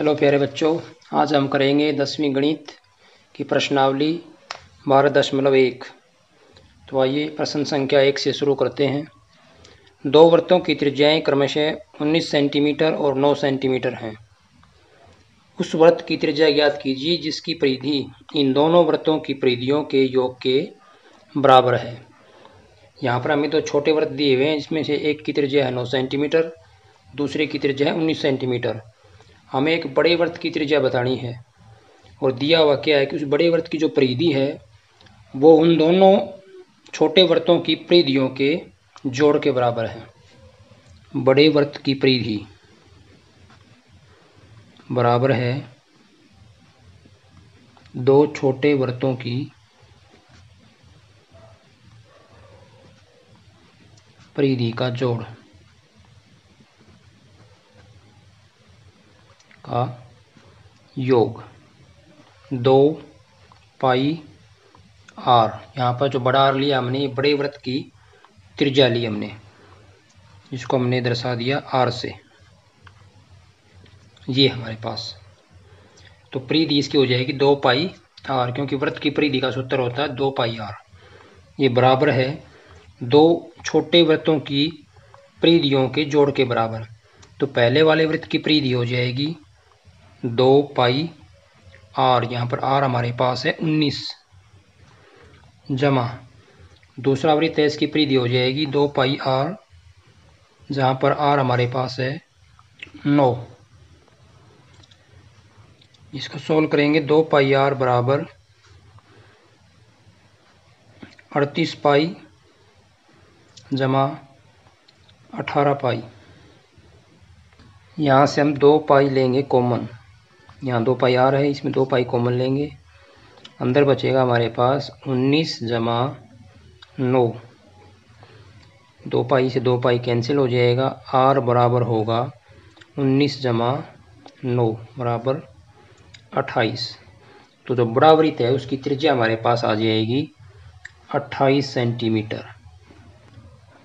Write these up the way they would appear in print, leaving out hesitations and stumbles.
Hello प्यारे बच्चों, आज हम करेंगे 10वीं गणित की प्रश्नावली 12.1। तो आइए प्रश्न संख्या 1 से शुरू करते हैं। दो वृत्तों की त्रिज्याएं क्रमशः 19 सेंटीमीटर और 9 सेंटीमीटर हैं। उस वृत्त की त्रिज्या ज्ञात कीजिए जिसकी परिधि इन दोनों वृत्तों की परिधियों के योग के बराबर है। यहाँ पर हमें तो छोटे वृत्त दिए हुए हैं, जिसमें से एक की त्रिज्या है 9 सेंटीमीटर, दूसरे की त्रिज्या है 19 सेंटीमीटर। हमें एक बड़े वृत्त की त्रिज्या बतानी है और दिया हुआ क्या है कि उस बड़े वृत्त की जो परिधि है वो उन दोनों छोटे वृत्तों की परिधियों के जोड़ के बराबर है। बड़े वृत्त की परिधि बराबर है दो छोटे वृत्तों की परिधि का जोड़ का योग 2 पाई r। यहाँ पर जो बड़ा r लिया हमने, ये बड़े वृत्त की त्रिज्या ली हमने, जिसको हमने दर्शा दिया r से। ये हमारे पास तो परिधि इसकी हो जाएगी 2 पाई r, क्योंकि वृत्त की परिधि का सूत्र होता है 2 पाई r। ये बराबर है दो छोटे वृत्तों की परिधियों के जोड़ के बराबर। तो पहले वाले वृत्त की परिधि हो जाएगी 2 पाई r, यहाँ पर r हमारे पास है 19, जमा दूसरा वृत्त है इसकी परिधि हो जाएगी 2 पाई r, जहाँ पर r हमारे पास है 9। इसको सोल्व करेंगे 2 पाई r बराबर 38 पाई जमा 18 पाई। यहाँ से हम 2 पाई लेंगे कॉमन, यहाँ 2 पाई r है, इसमें 2 पाई कॉमन लेंगे। अंदर बचेगा हमारे पास 19 जमा 9। 2 पाई से 2 पाई कैंसिल हो जाएगा, r बराबर होगा 19 जमा 9 बराबर 28। तो जो बड़ा वृत्त है उसकी त्रिज्या हमारे पास आ जाएगी 28 सेंटीमीटर।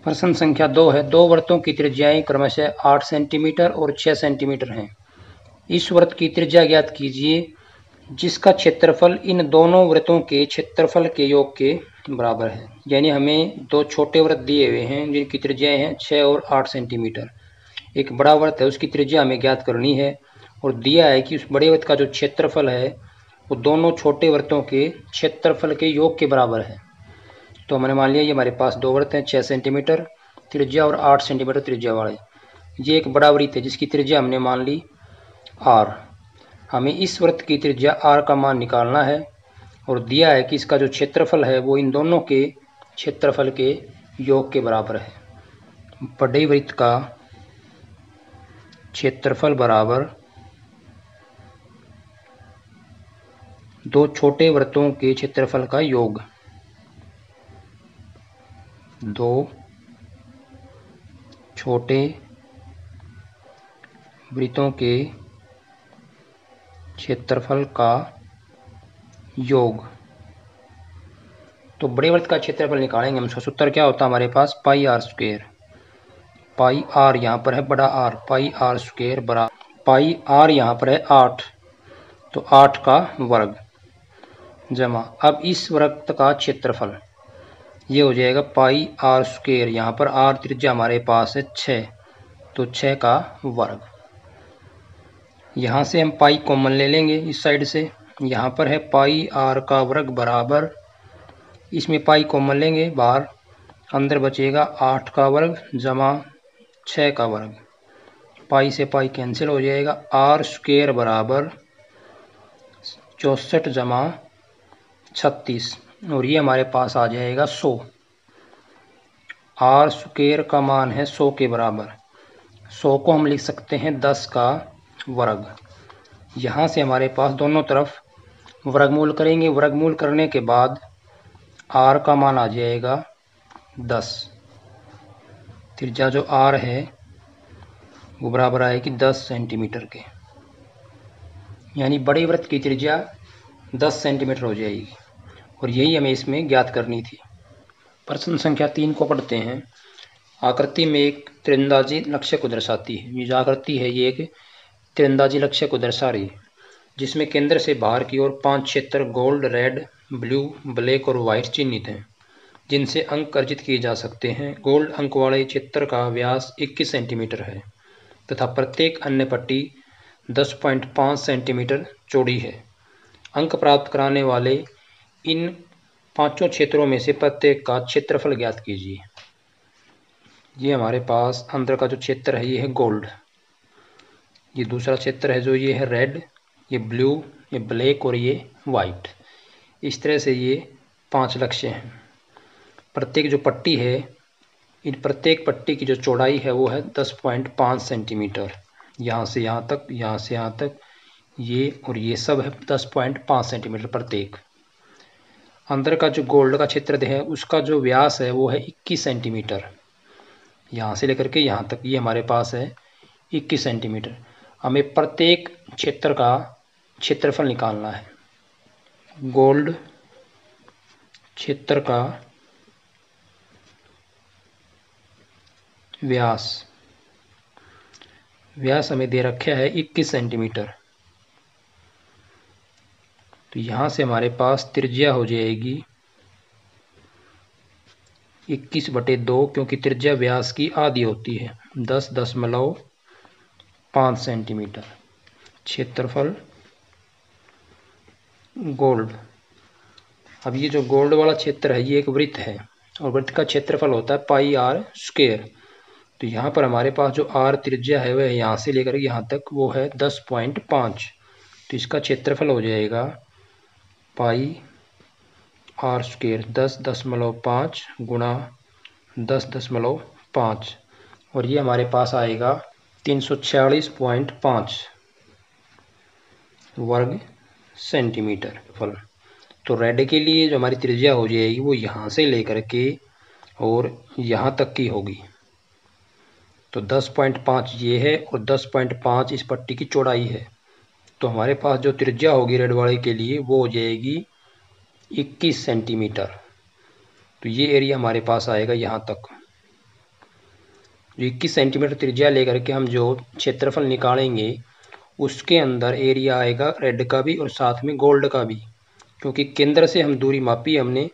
प्रश्न संख्या 2 है, दो वृत्तों की त्रिज्याएं क्रमशः 8 सेंटीमीटर और 6 सेंटीमीटर हैं। इस वृत्त की त्रिज्या ज्ञात कीजिए जिसका क्षेत्रफल इन दोनों वृत्तों के क्षेत्रफल के योग के बराबर है। यानी हमें दो छोटे वृत्त दिए हुए हैं जिनकी त्रिज्याएं हैं 6 और 8 सेंटीमीटर। एक बड़ा वृत्त है, उसकी त्रिज्या हमें ज्ञात करनी है और दिया है कि उस बड़े वृत्त का जो क्षेत्रफल है वो दोनों छोटे वृत्तों के क्षेत्रफल के योग के बराबर है। तो हमने मान लिया ये हमारे पास दो वृत्त हैं, 6 सेंटीमीटर त्रिज्या और 8 सेंटीमीटर त्रिज्या वाले। ये एक बड़ा वृत्त है जिसकी त्रिज्या हमने मान ली r। हमें इस वृत्त की त्रिज्या r का मान निकालना है और दिया है कि इसका जो क्षेत्रफल है वो इन दोनों के क्षेत्रफल के योग के बराबर है। बड़े वृत्त का क्षेत्रफल बराबर दो छोटे वृत्तों के क्षेत्रफल का योग 2 छोटे वृत्तों के क्षेत्रफल का योग। तो बड़े वृत्त का क्षेत्रफल निकालेंगे हम, उसका सूत्र क्या होता है हमारे पास, pi r square. Pi r यहाँ पर है बड़ा r, पाई r स्क्वेयर बराबर, पाई r यहाँ पर है 8, तो 8 का वर्ग जमा। अब इस वृत्त का क्षेत्रफल ये हो जाएगा पाई r स्क्वेयर, यहाँ पर r त्रिज्या हमारे पास है 6, तो 6 का वर्ग। यहाँ से हम पाई कॉमन ले लेंगे इस साइड से, यहाँ पर है पाई r का वर्ग बराबर, इसमें पाई कॉमन लेंगे बाहर, अंदर बचेगा 8 का वर्ग जमा 6 का वर्ग। पाई से पाई कैंसिल हो जाएगा, r स्क्वेयर बराबर 64 जमा 36, और ये हमारे पास आ जाएगा 100। r स्क्वेयर का मान है 100 के बराबर। 100 को हम लिख सकते हैं 10 का वर्ग। यहाँ से हमारे पास दोनों तरफ वर्गमूल करेंगे, वर्गमूल करने के बाद r का मान आ जाएगा 10। त्रिज्या जो r है वो बराबर आएगी 10 सेंटीमीटर के, यानी बड़े वृत्त की त्रिज्या 10 सेंटीमीटर हो जाएगी और यही हमें इसमें ज्ञात करनी थी। प्रश्न संख्या 3 को पढ़ते हैं। आकृति में एक तीरंदाजी नक्शे को दर्शाती है। ये जो आकृति है ये एक तीरंदाजी लक्ष्य को दर्शा रही है, जिसमें केंद्र से बाहर की ओर 5 क्षेत्र गोल्ड, रेड, ब्लू, ब्लैक और वाइट चिन्हित हैं, जिनसे अंक अर्जित किए जा सकते हैं। गोल्ड अंक वाले क्षेत्र का व्यास 21 सेंटीमीटर है तथा प्रत्येक अन्य पट्टी 10.5 सेंटीमीटर चौड़ी है। अंक प्राप्त कराने वाले इन पांचों क्षेत्रों में से प्रत्येक का क्षेत्रफल ज्ञात कीजिए। ये हमारे पास अंदर का जो क्षेत्र है ये है गोल्ड, ये दूसरा क्षेत्र है जो ये है रेड, ये ब्लू, ये ब्लैक और ये वाइट। इस तरह से ये 5 लक्ष्य हैं। प्रत्येक जो पट्टी है, इन प्रत्येक पट्टी की जो चौड़ाई है वो है 10.5 सेंटीमीटर। यहाँ से यहाँ तक, यहाँ से यहाँ तक, ये और ये सब है 10.5 सेंटीमीटर प्रत्येक। अंदर का जो गोल्ड का क्षेत्र है उसका जो व्यास है वो है 21 सेंटीमीटर, यहाँ से लेकर के यहाँ तक, ये हमारे पास है 21 सेंटीमीटर। हमें प्रत्येक क्षेत्र का क्षेत्रफल निकालना है। गोल्ड क्षेत्र का व्यास हमें दे रखा है 21 सेंटीमीटर, तो यहाँ से हमारे पास त्रिज्या हो जाएगी 21/2, क्योंकि त्रिज्या व्यास की आधी होती है 10.5 सेंटीमीटर। क्षेत्रफल गोल्ड। अब ये जो गोल्ड वाला क्षेत्र है ये एक वृत्त है और वृत्त का क्षेत्रफल होता है πr²। तो यहाँ पर हमारे पास जो r त्रिज्या है वह यहाँ से लेकर यहाँ तक वो है 10.5, तो इसका क्षेत्रफल हो जाएगा πr², 10.5 गुणा 10.5, और ये हमारे पास आएगा 346.5 वर्ग सेंटीमीटर फल। तो रेड के लिए जो हमारी त्रिज्या हो जाएगी वो यहाँ से लेकर के और यहाँ तक की होगी, तो 10.5 ये है और 10.5 इस पट्टी की चौड़ाई है। तो हमारे पास जो त्रिज्या होगी रेड वाले के लिए वो हो जाएगी 21 सेंटीमीटर। तो ये एरिया हमारे पास आएगा यहाँ तक। 21 सेंटीमीटर त्रिज्या लेकर के हम जो क्षेत्रफल निकालेंगे उसके अंदर एरिया आएगा रेड का भी और साथ में गोल्ड का भी, क्योंकि केंद्र से हम दूरी मापी हमने,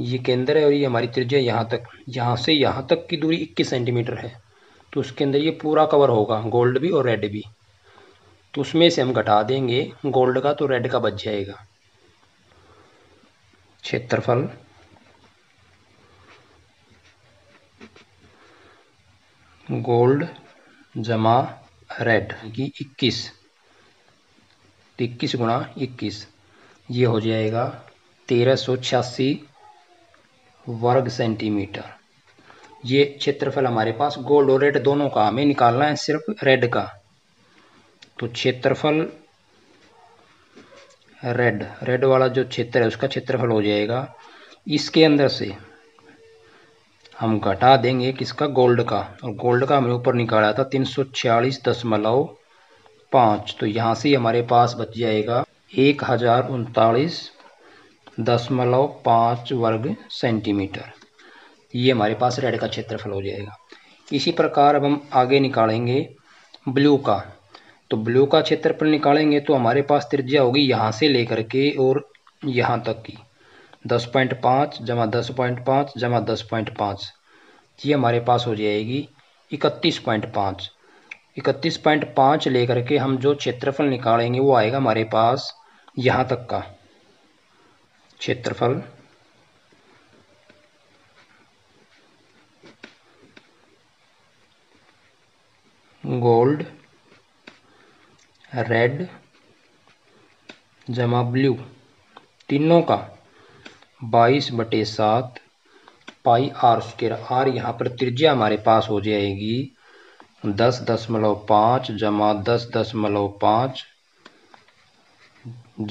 ये केंद्र है और ये हमारी त्रिज्या यहाँ तक, यहाँ से यहाँ तक की दूरी 21 सेंटीमीटर है, तो उसके अंदर ये पूरा कवर होगा गोल्ड भी और रेड भी। तो उसमें से हम घटा देंगे गोल्ड का तो रेड का बच जाएगा। क्षेत्रफल गोल्ड जमा रेड की 21 गुणा 21, ये हो जाएगा 1386 वर्ग सेंटीमीटर। ये क्षेत्रफल हमारे पास गोल्ड और रेड दोनों का, हमें निकालना है सिर्फ रेड का। तो क्षेत्रफल रेड वाला जो क्षेत्र है उसका क्षेत्रफल हो जाएगा, इसके अंदर से हम घटा देंगे किसका, गोल्ड का, और गोल्ड का हमने ऊपर निकाला था 346.5, तो यहाँ से हमारे पास बच जाएगा 1039.5 वर्ग सेंटीमीटर। ये हमारे पास रेड का क्षेत्रफल हो जाएगा। इसी प्रकार अब हम आगे निकालेंगे ब्लू का। तो ब्लू का क्षेत्रफल निकालेंगे तो हमारे पास त्रिज्या होगी यहाँ से लेकर के और यहाँ तक की 10.5 जमा 10.5 जमा 10.5, ये हमारे पास हो जाएगी 31.5। 31.5 लेकर के हम जो क्षेत्रफल निकालेंगे वो आएगा हमारे पास यहाँ तक का। क्षेत्रफल गोल्ड रेड जमा ब्लू तीनों का 22/7 πr²। आर यहाँ पर त्रिज्या हमारे पास हो जाएगी 10.5 जमा 10.5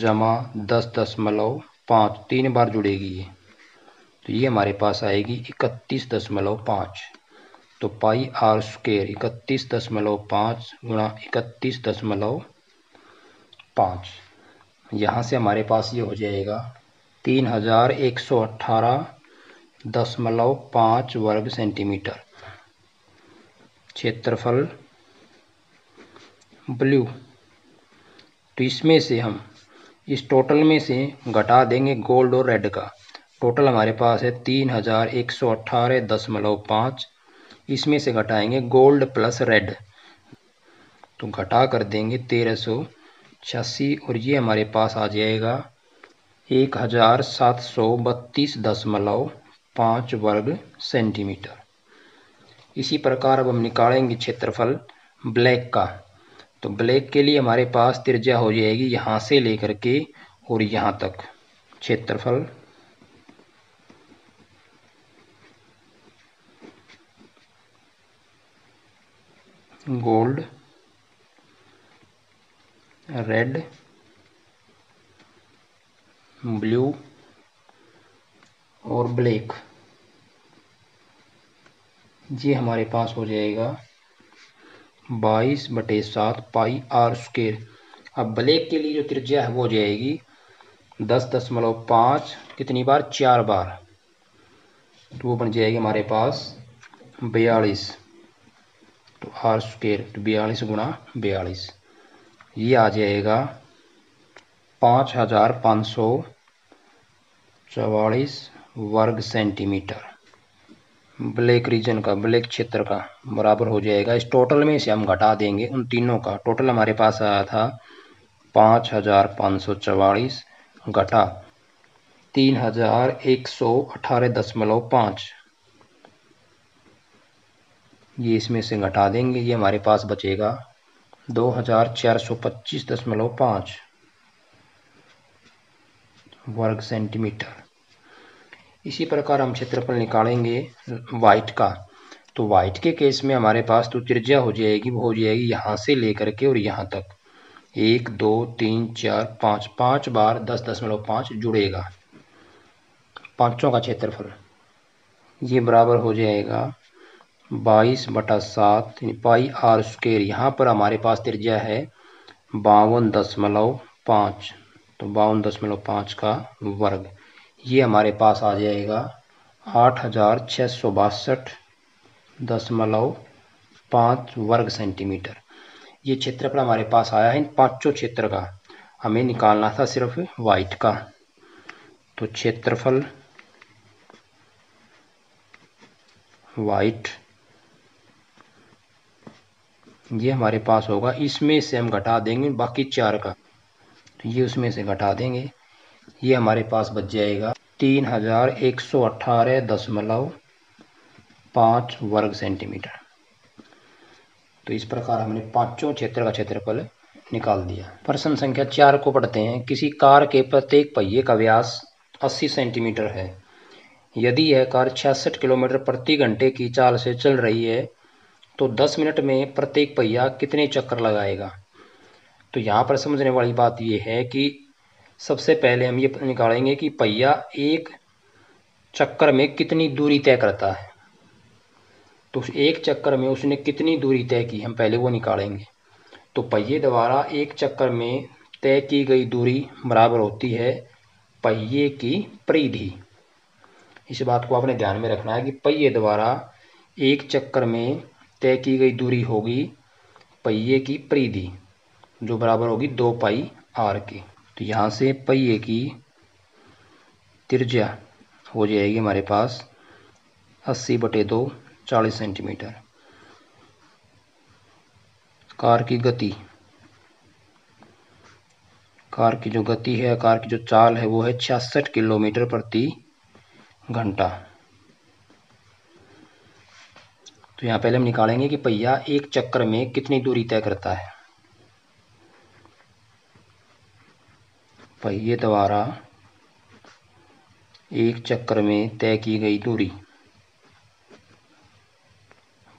जमा 10.5, 3 बार जुड़ेगी ये, तो ये हमारे पास आएगी 31.5। तो πr² 31.5 गुणा 31.5, यहाँ से हमारे पास ये हो जाएगा 3118.5 वर्ग सेंटीमीटर। क्षेत्रफल ब्लू। तो इसमें से हम इस टोटल में से घटा देंगे गोल्ड और रेड का। टोटल हमारे पास है 3118.5। इसमें से घटाएंगे गोल्ड प्लस रेड, तो घटा कर देंगे 1386 और ये हमारे पास आ जाएगा 1732.5 वर्ग सेंटीमीटर। इसी प्रकार अब हम निकालेंगे क्षेत्रफल ब्लैक का। तो ब्लैक के लिए हमारे पास त्रिज्या हो जाएगी यहाँ से लेकर के और यहाँ तक, क्षेत्रफल गोल्ड रेड ब्लू और ब्लैक, ये हमारे पास हो जाएगा 22/7 पाई r स्क्वायर। अब ब्लैक के लिए जो त्रिज्या है वो हो जाएगी 10.5 कितनी बार, 4 बार, तो वो बन जाएगी हमारे पास 42, तो r स्क्वायर, तो 42 गुणा 42, ये आ जाएगा 5544 वर्ग सेंटीमीटर। ब्लैक रीजन का, ब्लैक क्षेत्र का बराबर हो जाएगा, इस टोटल में से हम घटा देंगे उन तीनों का। टोटल हमारे पास आया था 5544 घटा 3118.5, ये इसमें से घटा देंगे, ये हमारे पास बचेगा 2425.5 वर्ग सेंटीमीटर। इसी प्रकार हम क्षेत्रफल निकालेंगे वाइट का। तो वाइट के केस में हमारे पास तो त्रिज्या हो जाएगी, वो हो जाएगी यहाँ से लेकर के और यहाँ तक, 1 2 3 4 5 बार 10.5 जुड़ेगा, पाँचों का क्षेत्रफल, ये बराबर हो जाएगा 22/7 पाई r स्क्वायर। यहाँ पर हमारे पास त्रिज्या है 52.5, तो 52.5 का वर्ग, ये हमारे पास आ जाएगा 8662.5 वर्ग सेंटीमीटर। ये क्षेत्रफल हमारे पास आया है इन पाँचों क्षेत्र का, हमें निकालना था सिर्फ वाइट का। तो क्षेत्रफल वाइट ये हमारे पास होगा, इसमें से हम घटा देंगे बाकी 4 का, तो ये उसमें से घटा देंगे, ये हमारे पास बच जाएगा 3118.5 वर्ग सेंटीमीटर। तो इस प्रकार हमने पाँचों क्षेत्र का क्षेत्रफल निकाल दिया। प्रश्न संख्या 4 को पढ़ते हैं। किसी कार के प्रत्येक पहिए का व्यास 80 सेंटीमीटर है। यदि यह कार 66 किलोमीटर प्रति घंटे की चाल से चल रही है तो 10 मिनट में प्रत्येक पहिया कितने चक्कर लगाएगा। तो यहाँ पर समझने वाली बात यह है कि सबसे पहले हम ये निकालेंगे कि पहिया एक चक्कर में कितनी दूरी तय करता है। तो एक चक्कर में उसने कितनी दूरी तय की, हम पहले वो निकालेंगे। तो पहिए द्वारा एक चक्कर में तय की गई दूरी बराबर होती है पहिए की परिधि। इस बात को आपने ध्यान में रखना है कि पहिए द्वारा एक चक्कर में तय की गई दूरी होगी पहिए की परिधि, जो बराबर होगी 2 पाई r की। तो यहाँ से पहिए की त्रिज्या हो जाएगी हमारे पास 80/2, 40 सेंटीमीटर। कार की गति, कार की जो गति है, कार की जो चाल है वो है 66 किलोमीटर प्रति घंटा। तो यहाँ पहले हम निकालेंगे कि पहिया एक चक्कर में कितनी दूरी तय करता है। पहिए द्वारा एक चक्कर में तय की गई दूरी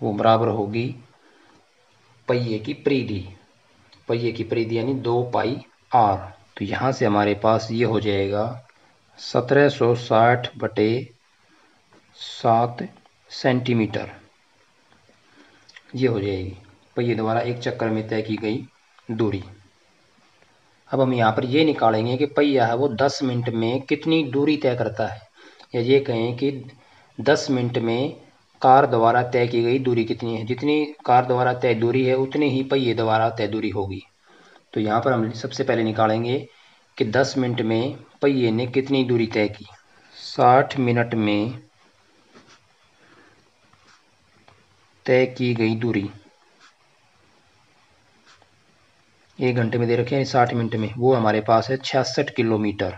वो बराबर होगी पहिए की परिधि, पहिए की परिधि यानी 2 पाई r। तो यहाँ से हमारे पास ये हो जाएगा 1760/7 सेंटीमीटर, ये हो जाएगी पहिए द्वारा एक चक्कर में तय की गई दूरी। अब हम यहाँ पर ये निकालेंगे कि पहिया है वो 10 मिनट में कितनी दूरी तय करता है, या ये कहें कि 10 मिनट में कार द्वारा तय की गई दूरी कितनी है। जितनी कार द्वारा तय दूरी है उतनी ही पहिए द्वारा तय दूरी होगी। तो यहाँ पर हम सबसे पहले निकालेंगे कि 10 मिनट में पहिए ने कितनी दूरी तय की। 60 मिनट में तय की गई दूरी, एक घंटे में दे रखे हैं 60 मिनट में, वो हमारे पास है 66 किलोमीटर।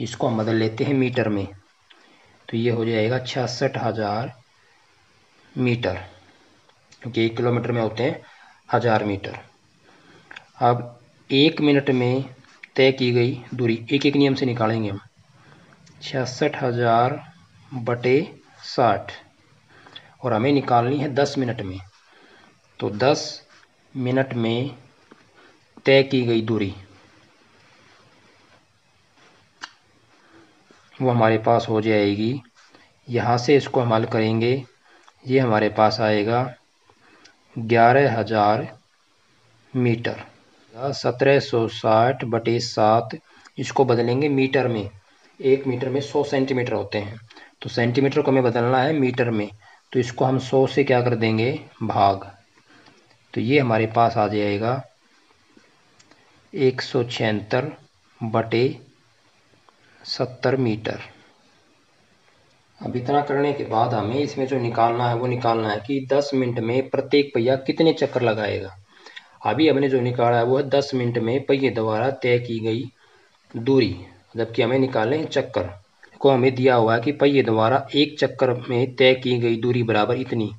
इसको हम बदल लेते हैं मीटर में, तो ये हो जाएगा 66,000 मीटर, क्योंकि 1 किलोमीटर में होते हैं 1000 मीटर। अब 1 मिनट में तय की गई दूरी एक एक नियम से निकालेंगे हम। 66,000 बटे 60, और हमें निकालनी है 10 मिनट में। तो 10 मिनट में तय की गई दूरी वो हमारे पास हो जाएगी, यहाँ से इसको हम हल करेंगे, ये हमारे पास आएगा 11,000 मीटर। 1760 बटे 7, इसको बदलेंगे मीटर में। 1 मीटर में 100 सेंटीमीटर होते हैं, तो सेंटीमीटर को हमें बदलना है मीटर में, तो इसको हम 100 से क्या कर देंगे भाग, तो ये हमारे पास आ जाएगा 176 बटे 70 मीटर। अब इतना करने के बाद हमें इसमें जो निकालना है वो निकालना है कि 10 मिनट में प्रत्येक पहिया कितने चक्कर लगाएगा। अभी हमने जो निकाला है वो है 10 मिनट में पहिए द्वारा तय की गई दूरी, जबकि हमें निकालने हैं चक्कर। को हमें दिया हुआ है कि पहिए द्वारा 1 चक्कर में तय की गई दूरी बराबर इतनी,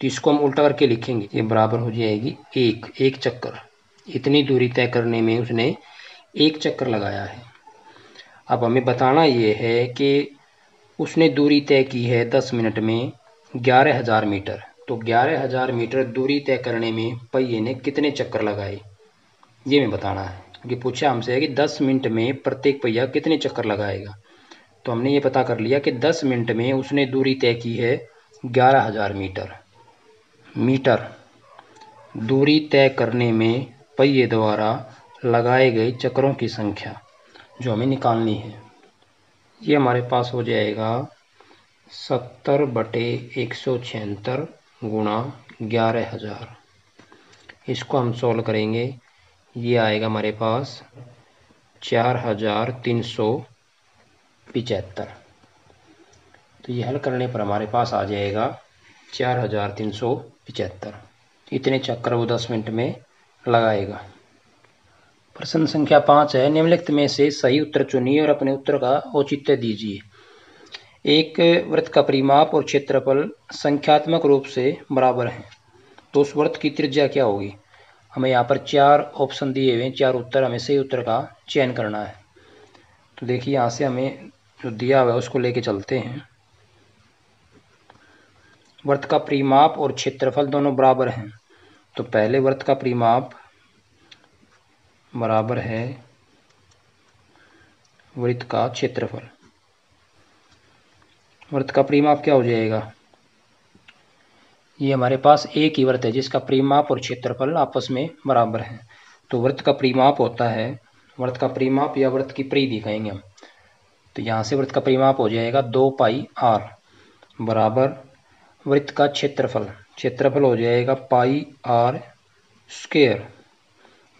तो इसको हम उल्टा करके लिखेंगे, ये बराबर हो जाएगी 1 चक्कर। इतनी दूरी तय करने में उसने 1 चक्कर लगाया है। अब हमें बताना ये है कि उसने दूरी तय की है 10 मिनट में 11,000 मीटर, तो 11,000 मीटर दूरी तय करने में पहिए ने कितने चक्कर लगाए ये हमें बताना है, क्योंकि पूछा हमसे है कि 10 मिनट में प्रत्येक पहिया कितने चक्कर लगाएगा। तो हमने ये पता कर लिया कि 10 मिनट में उसने दूरी तय की है 11,000 मीटर। मीटर दूरी तय करने में पहिए द्वारा लगाए गए चक्करों की संख्या जो हमें निकालनी है, ये हमारे पास हो जाएगा 70 बटे 176 गुणा 11,000। इसको हम सॉल्व करेंगे, ये आएगा हमारे पास 4,375। तो ये हल करने पर हमारे पास आ जाएगा 4,375। इतने चक्कर वो 10 मिनट में लगाएगा। प्रश्न संख्या 5 है, निम्नलिखित में से सही उत्तर चुनिए और अपने उत्तर का औचित्य दीजिए। एक वृत्त का परिमाप और क्षेत्रफल संख्यात्मक रूप से बराबर हैं, तो उस वृत्त की त्रिज्या क्या होगी। हमें यहाँ पर 4 ऑप्शन दिए हुए हैं, 4 उत्तर, हमें सही उत्तर का चयन करना है। तो देखिए यहाँ से हमें जो दिया हुआ है उसको लेके चलते हैं। वृत्त का परिमाप और क्षेत्रफल दोनों बराबर हैं, तो पहले वृत्त का परिमाप बराबर है वृत्त का क्षेत्रफल। वृत्त का परिमाप क्या हो जाएगा, ये हमारे पास एक ही वृत्त है जिसका परिमाप और क्षेत्रफल आपस में बराबर है, तो वृत्त का परिमाप होता है, वृत्त का परिमाप या वृत्त की परिधि कहेंगे हम। तो यहाँ से वृत्त का परिमाप हो जाएगा 2 पाई r बराबर वृत्त का क्षेत्रफल, क्षेत्रफल हो जाएगा πr²।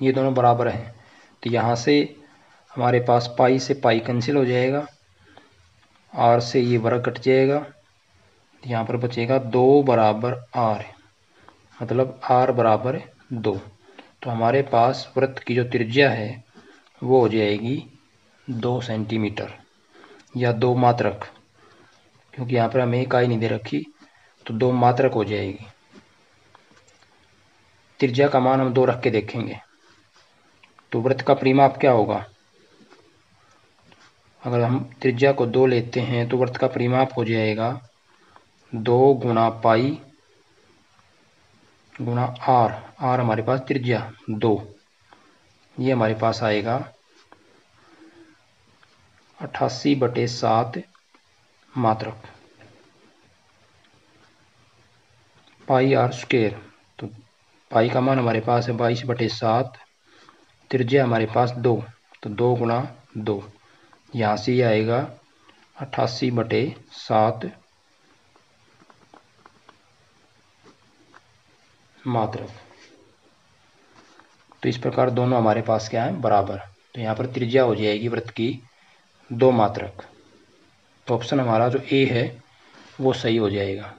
ये दोनों बराबर हैं, तो यहाँ से हमारे पास पाई से पाई कैंसिल हो जाएगा, आर से ये वर्ग कट जाएगा, यहाँ पर बचेगा 2 बराबर r, मतलब r बराबर 2। तो हमारे पास वृत्त की जो त्रिज्या है वो हो जाएगी 2 सेंटीमीटर या 2 मात्रक, क्योंकि यहाँ पर हमें इकाई नहीं दे रखी, तो 2 मात्रक हो जाएगी। त्रिज्या का मान हम 2 रख के देखेंगे। तो वृत्त का परिमाप क्या होगा, अगर हम त्रिज्या को 2 लेते हैं तो वृत्त का परिमाप हो जाएगा 2 गुणा पाई गुणा r हमारे पास त्रिज्या 2, ये हमारे पास आएगा 88 बटे 7 मात्रक πr²। तो पाई का मान हमारे पास है 22 बटे 7, त्रिज्या हमारे पास 2, तो 2 गुणा 2, यहाँ से ये आएगा 88 बटे 7 मात्रक। तो इस प्रकार दोनों हमारे पास क्या है, बराबर। तो यहाँ पर त्रिज्या हो जाएगी वृत्त की दो मात्रक। तो ऑप्शन हमारा जो ए है वो सही हो जाएगा।